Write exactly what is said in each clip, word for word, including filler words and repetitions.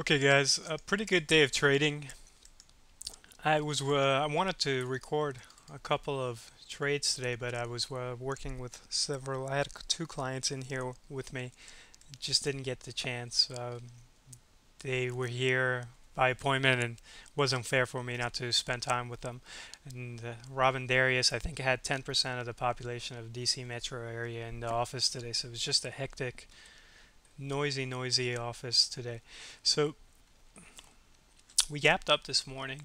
Okay guys, a pretty good day of trading. I was uh, I wanted to record a couple of trades today, but I was uh, working with several. I had two clients in here with me, just didn't get the chance. Um, they were here by appointment and wasn't fair for me not to spend time with them. And uh, Robin Darius, I think, had ten percent of the population of D C metro area in the office today, so it was just a hectic, noisy noisy office today. So we gapped up this morning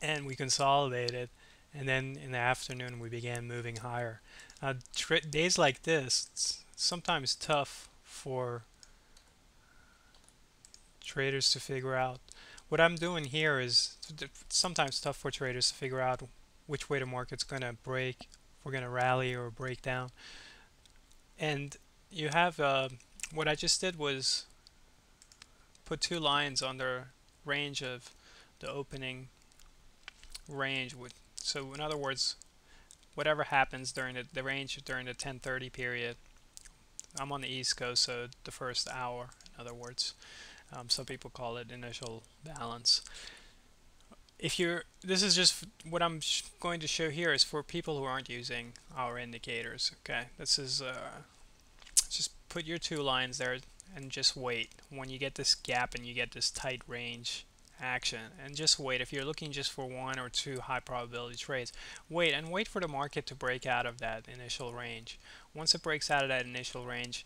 and we consolidated, and then in the afternoon we began moving higher. Uh, days like this, it's sometimes tough for traders to figure out. What I'm doing here is sometimes tough for traders to figure out which way the market's gonna break, if we're gonna rally or break down. And you have uh, what I just did was put two lines on the range of the opening range. With, so in other words, whatever happens during the, the range during the ten thirty period, I'm on the East Coast, so the first hour, in other words, um, some people call it initial balance. If you're, this is just what I'm sh going to show here is for people who aren't using our indicators. Okay, this is. Uh, Put your two lines there and just wait. When you get this gap and you get this tight range action, and just wait. If you're looking just for one or two high probability trades, wait and wait for the market to break out of that initial range. Once it breaks out of that initial range,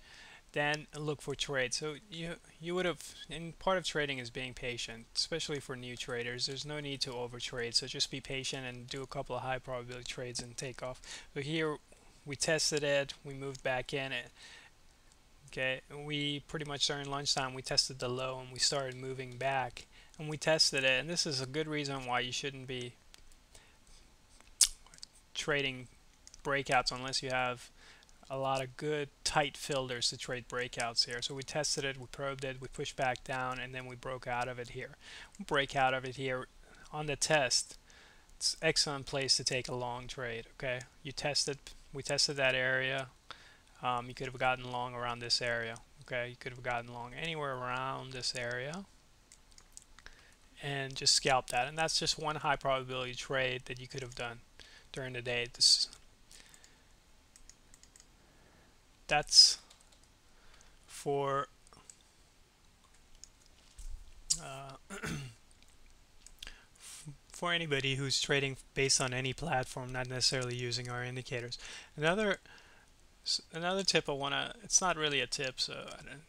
then look for trades. So you you would have, and part of trading is being patient, especially for new traders. There's no need to over trade, so just be patient and do a couple of high probability trades and take off. So here we tested it, we moved back in it. Okay, we pretty much during lunchtime we tested the low and we started moving back, and we tested it, and this is a good reason why you shouldn't be trading breakouts unless you have a lot of good tight filters to trade breakouts here. So we tested it, we probed it, we pushed back down, and then we broke out of it here. We break out of it here on the test. It's an excellent place to take a long trade. Okay, you tested, we tested that area. Um, you could have gotten long around this area. Okay, you could have gotten long anywhere around this area and just scalp that, and that's just one high probability trade that you could have done during the day. This, that's for uh, for anybody who's trading based on any platform, not necessarily using our indicators. Another Another tip I want to, it's not really a tip, so I don't,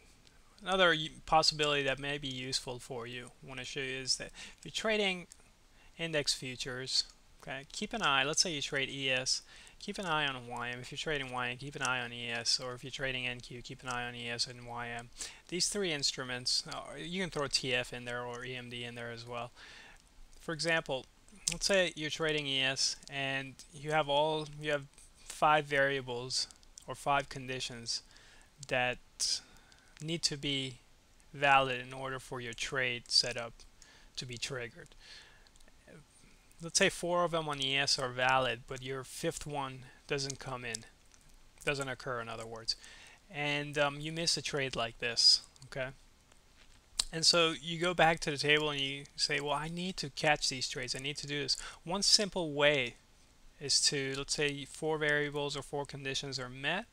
another possibility that may be useful for you, I want to show you is that if you're trading index futures, okay, keep an eye, let's say you trade E S, keep an eye on Y M. If you're trading Y M, keep an eye on E S, or if you're trading N Q, keep an eye on E S and Y M. These three instruments, you can throw T F in there or E M D in there as well. For example, let's say you're trading E S and you have all, you have five variables or five conditions that need to be valid in order for your trade setup to be triggered. Let's say four of them on the E S are valid, but your fifth one doesn't come in, doesn't occur, in other words, and um, you miss a trade like this. Okay, and so you go back to the table and you say, well, I need to catch these trades, I need to do this. One simple way is to, let's say four variables or four conditions are met,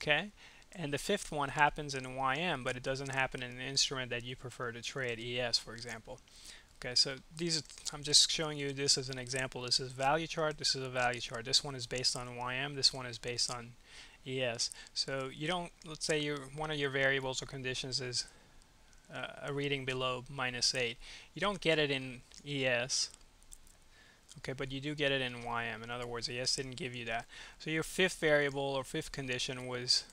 okay, and the fifth one happens in Y M, but it doesn't happen in an instrument that you prefer to trade, E S for example. Okay, so these are, I'm just showing you this as an example. This is value chart, this is a value chart, this one is based on Y M, this one is based on E S. So you don't, let's say your one of your variables or conditions is uh, a reading below minus eight, you don't get it in E S. Okay, but you do get it in Y M. In other words, E S didn't give you that. So your fifth variable or fifth condition was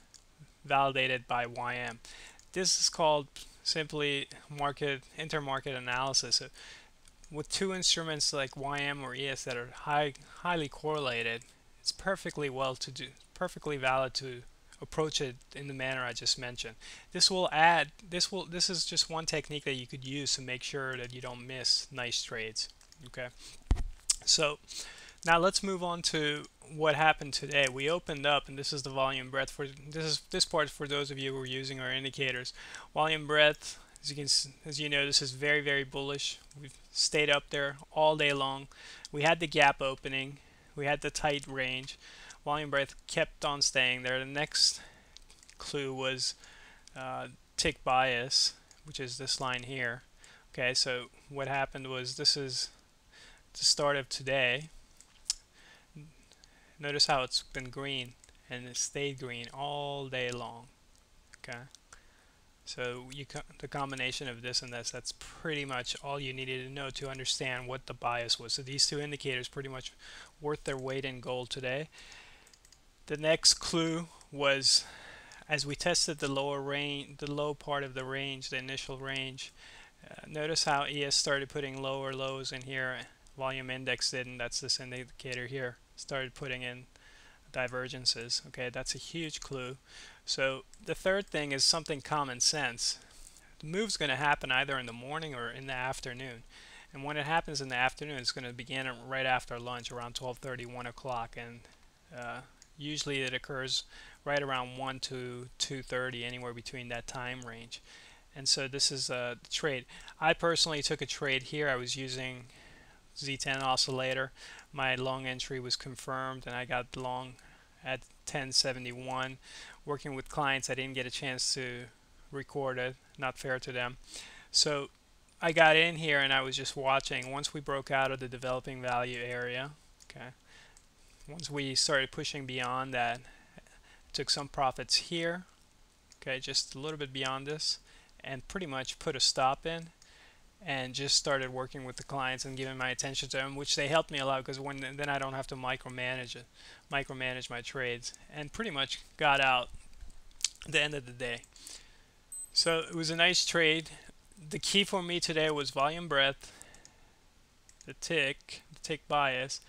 validated by Y M. This is called simply market intermarket analysis. So with two instruments like Y M or E S that are high, highly correlated, it's perfectly well to do, perfectly valid to approach it in the manner I just mentioned. This will add. This will. This is just one technique that you could use to make sure that you don't miss nice trades. Okay. So now let's move on to what happened today. We opened up, and this is the volume breadth for this is this part for those of you who are using our indicators. Volume breadth As you can, as you know, this is very, very bullish. We've stayed up there all day long. We had the gap opening. We had the tight range. Volume breadth kept on staying there. The next clue was uh, tick bias, which is this line here. Okay, so what happened was, this is the start of today. Notice how it's been green, and it stayed green all day long. Okay, so you co the combination of this and this, that's pretty much all you needed to know to understand what the bias was. So these two indicators pretty much worth their weight in gold today. The next clue was, as we tested the lower range, the low part of the range, the initial range, uh, notice how E S started putting lower lows in here. Volume index didn't. That's this indicator here. Started putting in divergences. Okay, that's a huge clue. So the third thing is something common sense. The move's going to happen either in the morning or in the afternoon. And when it happens in the afternoon, it's going to begin right after lunch, around twelve thirty, one o'clock. And uh, usually it occurs right around one to two thirty, anywhere between that time range. And so this is a trade. I personally took a trade here. I was using Z ten oscillator. My long entry was confirmed, and I got long at ten seventy-one. Working with clients, I didn't get a chance to record it, not fair to them. So I got in here and I was just watching. Once we broke out of the developing value area, okay, once we started pushing beyond that, took some profits here, okay, just a little bit beyond this, and pretty much put a stop in and just started working with the clients and giving my attention to them, which they helped me a lot, because when then I don't have to micromanage it, micromanage my trades, and pretty much got out at the end of the day. So it was a nice trade. The key for me today was volume breadth, the tick, the tick bias,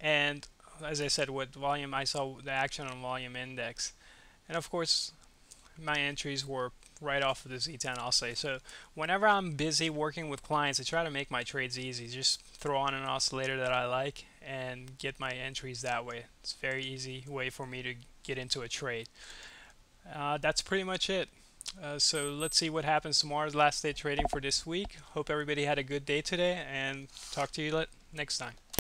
and as I said, with volume, I saw the action on volume index, and of course, my entries were right off of the Z ten, I'll say. So whenever I'm busy working with clients, I try to make my trades easy. Just throw on an oscillator that I like and get my entries that way. It's a very easy way for me to get into a trade. Uh, that's pretty much it. Uh, so let's see what happens tomorrow's last day trading for this week. Hope everybody had a good day today, and talk to you next time.